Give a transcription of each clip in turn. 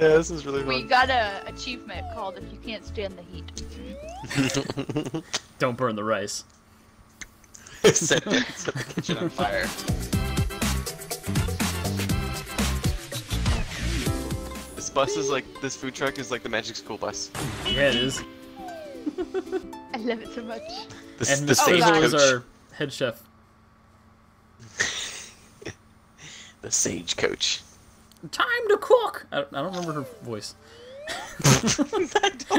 Yeah, this is really fun. We got an achievement called If You Can't Stand the Heat. Don't burn the rice. set the kitchen on fire. This bus is like, this food truck is like the Magic School Bus. Yeah, it is. I love it so much. And the same is our head chef. The sage coach. Time to cook! I don't remember her voice. I don't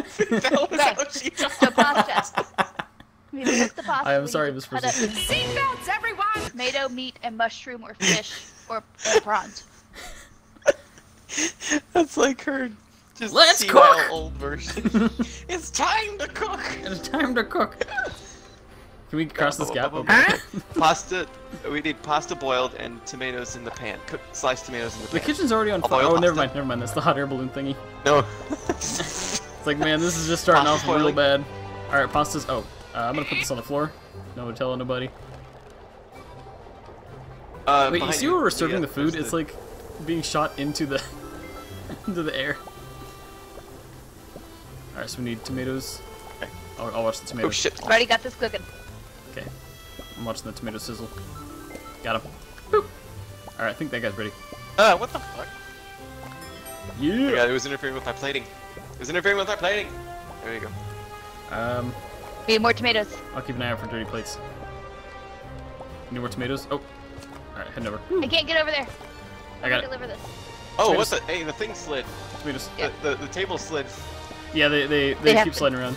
think that was how she the pasta. We cook the pasta. I am sorry, Miss Person. Seatbelts, everyone! Tomato, meat, and mushroom, or fish, or prawns. That's like her just let's cook! Old version. It's time to cook! It's time to cook. Can we cross this gap? Pasta. We need pasta boiled and tomatoes in the pan. Sliced tomatoes in the pan. The kitchen's already on fire. Oh, never mind. Never mind. That's the hot air balloon thingy. No. It's like, man, this is just starting off real bad. All right, pasta's. Oh, I'm gonna put this on the floor. No one tell anybody. Wait, you see where we're serving the food? It's like being shot into the into the air. All right, so we need tomatoes. Okay. I'll watch the tomatoes. Oh shit! Already got this cooking. Okay, I'm watching the tomato sizzle. Got him. Boop. Alright, I think that guy's ready. What the fuck? Yeah! Oh God, it was interfering with my plating. It was interfering with my plating! There you go. We need more tomatoes. I'll keep an eye out for dirty plates. Need more tomatoes? Oh. Alright, heading over. I can't get over there. I got it. Deliver this. Oh, tomatoes. What the? Hey, the thing slid. Tomatoes. Yeah. The table slid. Yeah, they keep sliding around.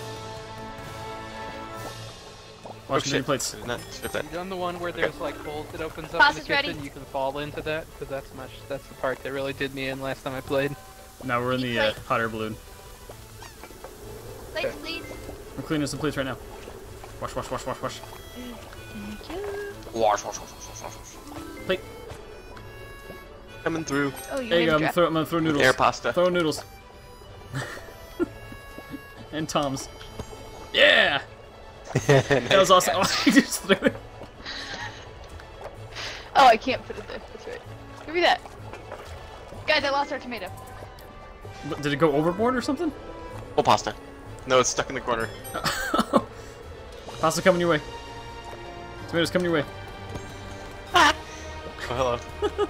Watch the plates. I've done the one where there's like holes that opens up in the kitchen. Ready. You can fall into that because that's the part that really did me in last time I played. Now we're in the hot air balloon. Plates, please. I'm cleaning some plates right now. Wash, wash, wash, wash, wash. Thank you. Wash, wash, wash, wash, wash, wash. Plate. Coming through. Oh, there you go. I'm gonna throw noodles. Air pasta. Throw noodles. And Tom's. Yeah. That was awesome. Oh, I just threw it. Oh, I can't put it there. That's right. Give me that. Guys, I lost our tomato. Did it go overboard or something? Oh, pasta. No, it's stuck in the corner. Pasta coming your way. Tomatoes coming your way. Ah. Oh, hello.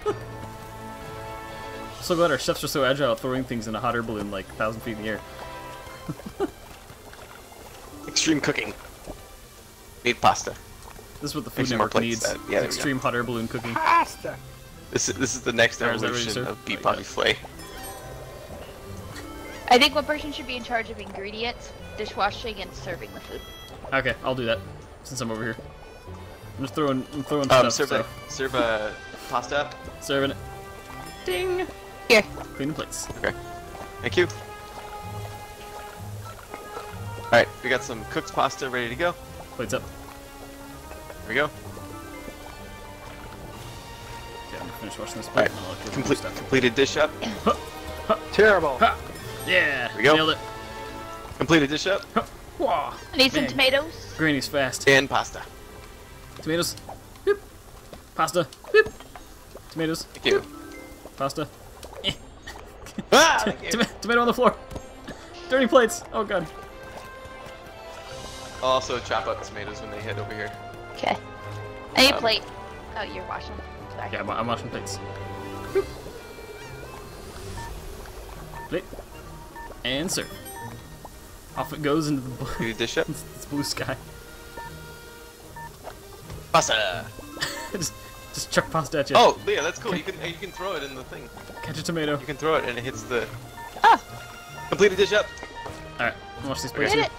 I'm so glad our chefs are so agile at throwing things in a hot air balloon like 1,000 feet in the air. Extreme cooking. Need pasta. This is what the Food Network needs. Yeah, extreme hot air balloon cooking. Pasta. This is the next evolution of Beat Bobby Flay. I think one person should be in charge of ingredients, dishwashing, and serving the food. Okay, I'll do that since I'm over here. I'm just throwing. I'm throwing stuff. Serve pasta up. Serving it. Ding. Here. Clean the plates. Okay. Thank you. All right, we got some cooked pasta ready to go. Plates up. Here we go. Okay, I'm gonna finish washing this plate. All right. Completed dish up. Huh. Huh. Terrible. Huh. Yeah. Here we go. Nailed it. Completed dish up. Huh. Wow. I need some tomatoes. Granny's fast. And pasta. Tomatoes. Boop. Pasta. Boop. Tomatoes. Thank you. Boop. Pasta. Ah, thank you. Tomato on the floor. Dirty plates. Oh god. I'll also chop up tomatoes when they hit over here. Okay. I need a plate. Oh, you're washing. Sorry. Yeah, I'm washing plates. Boop. Plate. And serve. Off it goes into the blue. Dish up. It's blue sky. Pasta. just chuck pasta at you. Oh, yeah, that's cool. You can throw it in the thing. Catch a tomato. You can throw it and it hits the. Ah! Complete a dish up. All right. Watch these plates. Hit it.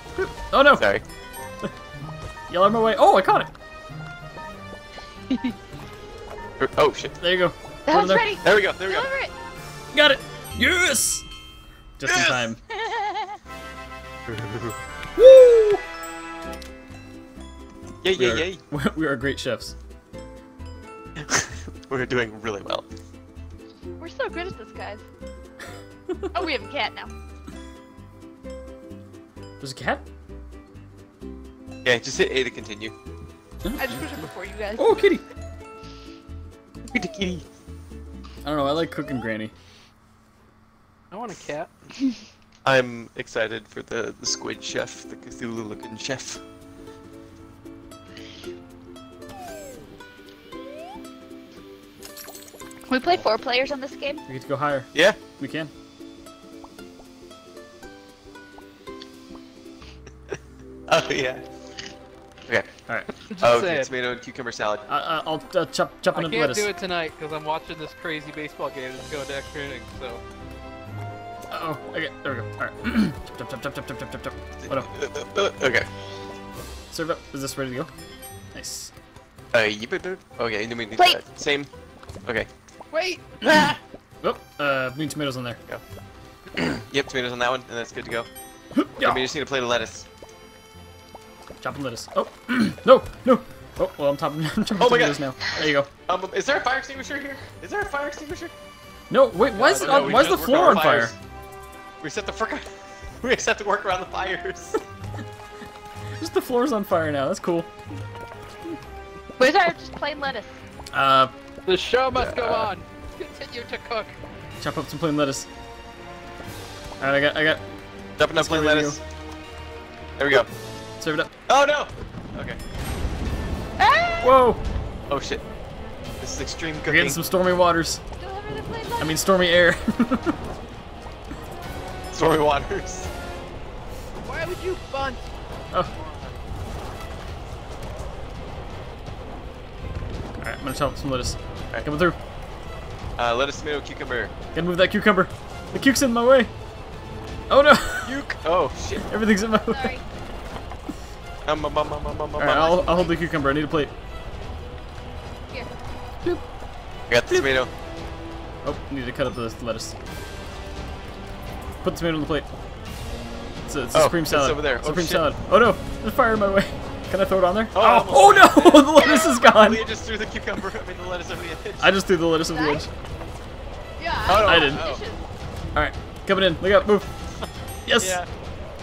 Oh no! Sorry. Y'all are my way. Oh, I caught it. Oh shit! There you go. That was ready. There we go. There we go. It. Got it. Yes. Just in time. Woo! Yay! Yay! Yay! We are great chefs. We're doing really well. We're so good at this, guys. Oh, we have a cat now. There's a cat? Yeah, just hit A to continue. I just pushed it before you guys. Oh, kitty! Kitty, kitty. I don't know, I like cooking Granny. I want a cat. I'm excited for the squid chef, the Cthulhu-looking chef. Can we play 4 players on this game? We get to go higher. Yeah, we can. Oh yeah. Okay. All right. Oh, okay, tomato and cucumber salad. I'll chop into lettuce. I can't do it tonight because I'm watching this crazy baseball game that's going to extra innings. So. Uh oh. Okay. There we go. All right. chop. What up? Okay. Serve up. Is this ready to go? Nice. You better. Okay. We need that. Same. Okay. Wait. Ah. Oh. We need tomatoes on there. Go. Yep. Tomatoes on that one, and that's good to go. Yeah. We just need a plate of lettuce. Chopping lettuce. Oh, no. Oh, well, I'm chopping oh my lettuce now. There you go. Is there a fire extinguisher here? Is there a fire extinguisher? No, wait, why is the floor on fire? We just have to work around the fires. Just the floor's on fire now, that's cool. Where's our just plain lettuce? The show must go on. Continue to cook. Chop up some plain lettuce. Alright, I got. Chopping up plain lettuce. There we go. Serve it up. Oh no! Okay. Ah! Whoa! Oh shit. This is extreme cooking. We're getting some stormy waters. I mean stormy air. Stormy waters. Why would you bunt? Oh. Alright, I'm gonna chop some lettuce. Alright, coming through. Lettuce, tomato, cucumber. Gotta move that cucumber. The cuke's in my way. Oh no! Cuke! Oh shit. Everything's in my way. Alright, I'll hold the cucumber. I need a plate. Here. Bloop. I got the tomato. Oh, need to cut up the lettuce. Put the tomato on the plate. It's a cream salad. It's over there. It's a cream salad. Oh no, there's fire in my way. Can I throw it on there? Oh no, the lettuce is gone. Leah just threw the cucumber. I mean the lettuce over the edge. I just threw the lettuce over the edge. Yeah. I didn't. Alright, coming in. Look out, move. Yes. Yeah.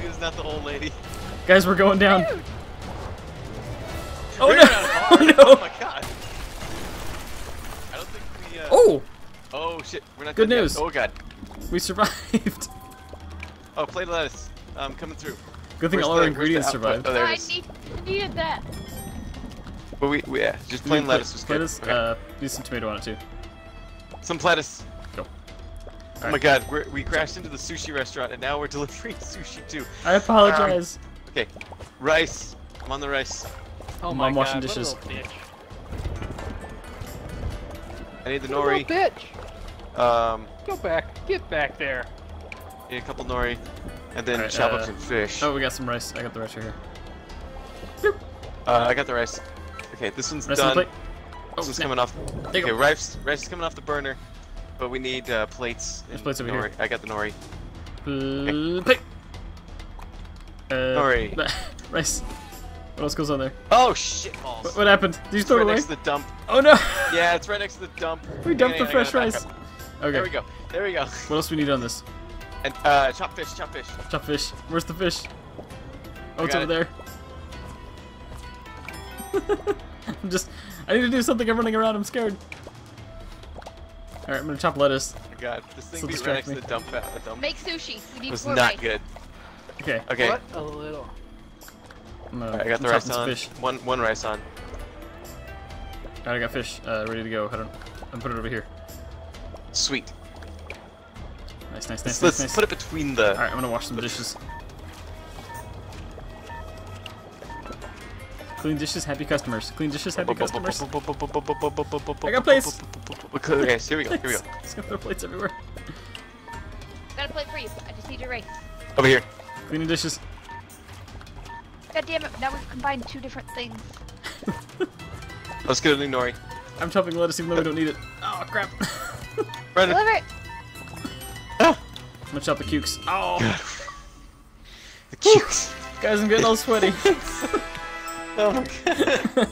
He was not the old lady. Guys, we're going down. Dude. Oh no! Oh my god! I don't think we. Oh shit! We're not. Good news. Yet. Oh god! We survived. Oh, plate of lettuce. I'm coming through. Good thing all our ingredients survived. Oh, there it is. I needed that. But we just plain lettuce was good. Lettuce. Okay. Need some tomato on it too. Some lettuce. Oh my god! We crashed into the sushi restaurant and now we're delivering sushi too. I apologize. Okay, rice. I'm on the rice. Oh my god! I'm washing dishes. I need the nori. Bitch. Go back. Get back there. Need a couple nori, and then chop up some fish. Oh, we got some rice. I got the rice right here. I got the rice. Okay, this one's done. This one's coming off. Okay, rice is coming off the burner, but we need plates. There's plates over here. I got the nori. Plate. Sorry. Rice. What else goes on there? Oh shit! What happened? Did you throw it away? It's right next to the dump. Oh no! Yeah, it's right next to the dump. We dumped the fresh rice. Okay. There we go. There we go. What else do we need on this? And chopped fish. Chopped fish. Chopped fish. Where's the fish? Oh, it's over there. I need to do something. I'm running around. I'm scared. All right, I'm gonna chop lettuce. Oh my god, this thing be right next to the dump. Make sushi. We need more rice. It was not good. Okay. Okay. What a little. I got the rice on. Fish. One rice on. Alright, I got fish ready to go. I'm putting it over here. Sweet. Nice. Let's put it between the. Alright, I'm gonna wash some dishes. Clean dishes, happy customers. Clean dishes, happy customers. I got plates. Okay, here we go. Let's go throw plates everywhere. Got a plate for you. I just need your rice. Over here. Cleaning dishes. God damn it, now we've combined 2 different things. Let's get a new nori. I'm chopping lettuce even though we don't need it. Oh crap. Deliver it. Ah. I'm gonna chop the cukes. Oh. God. The cukes. Guys, I'm getting all sweaty. Oh my god.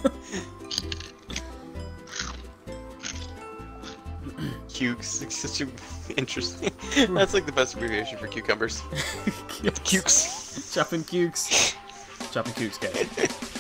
Cukes, it's such an interesting. That's like the best abbreviation for cucumbers. Cukes. Chopping cukes. Guys.